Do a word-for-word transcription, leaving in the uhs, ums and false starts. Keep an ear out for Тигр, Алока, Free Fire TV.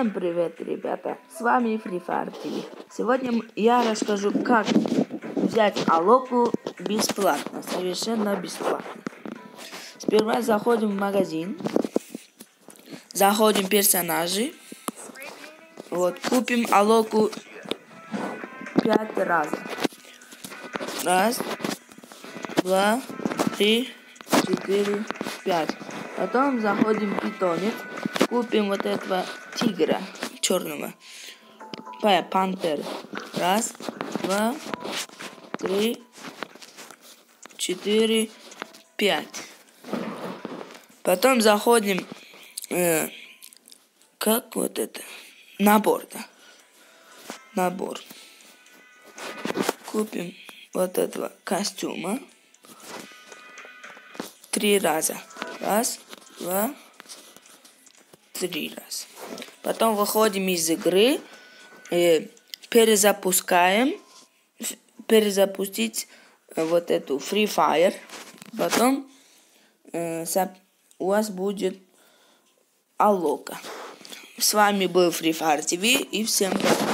Всем привет, ребята! С вами Free Fire ти ви. Сегодня я расскажу, как взять Алоку бесплатно, совершенно бесплатно. Сперва заходим в магазин, заходим в персонажи, вот, купим Алоку пять раз. Раз, два, три, четыре, пять. Потом заходим в питомец. Купим вот этого тигра черного. Пантер. Раз, два, три, четыре, пять. Потом заходим э, как вот это. Набор, да. Набор. Купим вот этого костюма. Три раза. Раз, два, три раз. Потом выходим из игры, э, перезапускаем, перезапустить э, вот эту Free Fire. Потом э, у вас будет Алока. С вами был Free Fire ти ви и всем пока.